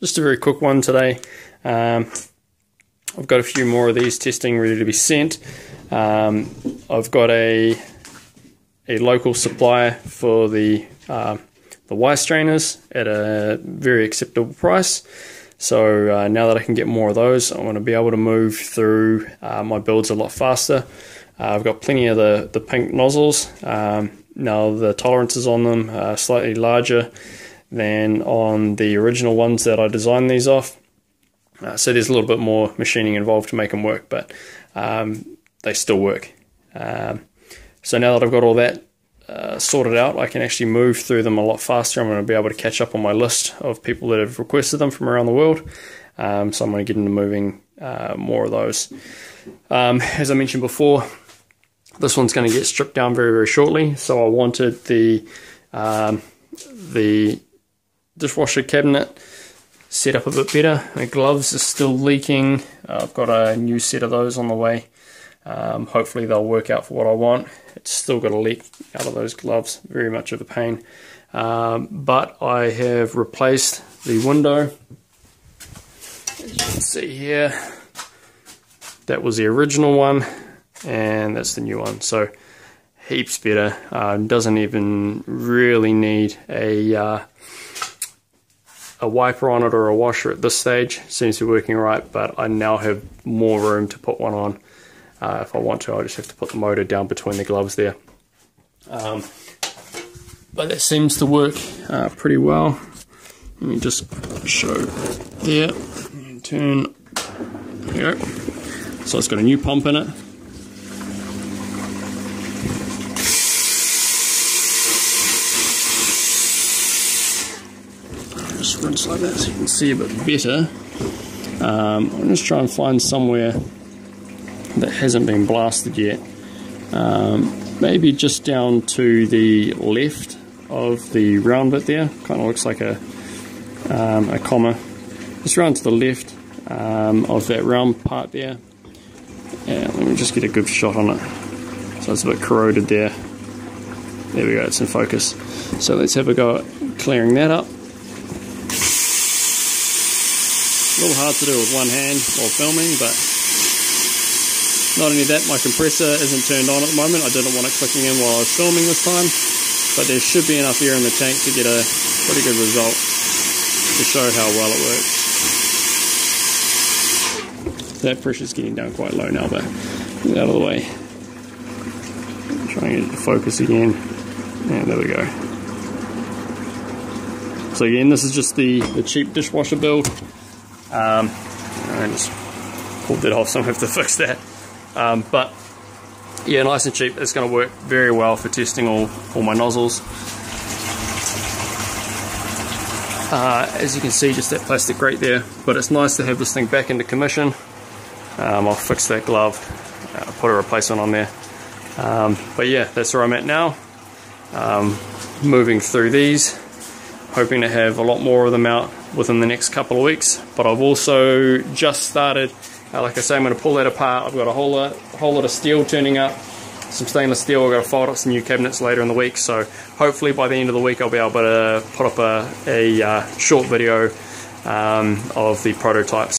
just a very quick one today. I've got a few more of these testing ready to be sent. I've got a local supplier for the Y strainers at a very acceptable price. So now that I can get more of those, I want to be able to move through my builds a lot faster. I've got plenty of the pink nozzles. Now the tolerances on them are slightly larger than on the original ones that I designed these off. So there's a little bit more machining involved to make them work, but they still work. So now that I've got all that sorted out, I can actually move through them a lot faster. I'm going to be able to catch up on my list of people that have requested them from around the world. So I'm going to get into moving more of those. As I mentioned before, this one's going to get stripped down very, very shortly. So I wanted the dishwasher cabinet set up a bit better. My gloves are still leaking. I've got a new set of those on the way. Hopefully they'll work out for what I want. It's still got a leak out of those gloves, very much of a pain. But I have replaced the window. As you can see here, that was the original one, and that's the new one. So heaps better. Doesn't even really need a wiper on it or a washer at this stage. Seems to be working right, but I now have more room to put one on. If I want to, I just have to put the motor down between the gloves there. But that seems to work pretty well. Let me just show there. And turn. There we go. So it's got a new pump in it. Just rinse like that so you can see a bit better. I'm just trying to find somewhere that hasn't been blasted yet. Maybe just down to the left of the round bit there. Kind of looks like a comma. Just round to the left of that round part there. And let me just get a good shot on it. So it's a bit corroded there. There we go, it's in focus. So let's have a go at clearing that up. A little hard to do with one hand while filming, but not only that, my compressor isn't turned on at the moment. I didn't want it clicking in while I was filming this time, but there should be enough air in the tank to get a pretty good result to show how well it works. That pressure's getting down quite low now, but get out of the way. Trying to get it to focus again, and there we go. So again, this is just the cheap dishwasher build. I just pulled that off, so I'm going to have to fix that. But yeah, nice and cheap. It's going to work very well for testing all my nozzles. As you can see, just that plastic grate there. But it's nice to have this thing back into commission. I'll fix that glove, put a replacement on there. But yeah, that's where I'm at now. Moving through these. Hoping to have a lot more of them out within the next couple of weeks, but I've also just started, like I say, I'm going to pull that apart. I've got a whole lot of steel turning up, some stainless steel. I've got to fold up some new cabinets later in the week, so hopefully by the end of the week I'll be able to put up a short video of the prototypes.